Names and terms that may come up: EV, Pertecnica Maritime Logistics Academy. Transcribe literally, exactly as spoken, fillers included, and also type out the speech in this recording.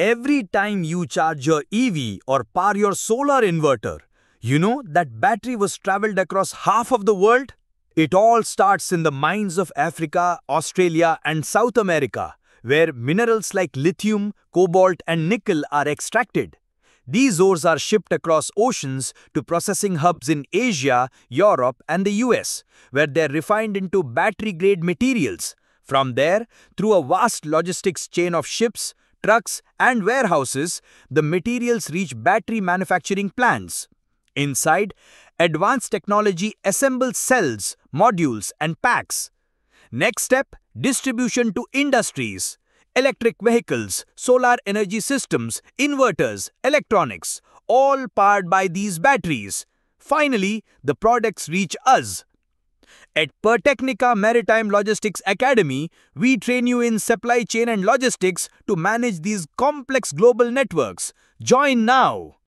Every time you charge your E V or power your solar inverter, you know that battery was traveled across half of the world? It all starts in the mines of Africa, Australia and South America, where minerals like lithium, cobalt and nickel are extracted. These ores are shipped across oceans to processing hubs in Asia, Europe and the U S, where they're refined into battery-grade materials. From there, through a vast logistics chain of ships, trucks and warehouses, the materials reach battery manufacturing plants. Inside, advanced technology assembles cells, modules and packs. Next step, distribution to industries, electric vehicles, solar energy systems, inverters, electronics, all powered by these batteries. Finally, the products reach us. At Pertecnica Maritime Logistics Academy, we train you in supply chain and logistics to manage these complex global networks. Join now!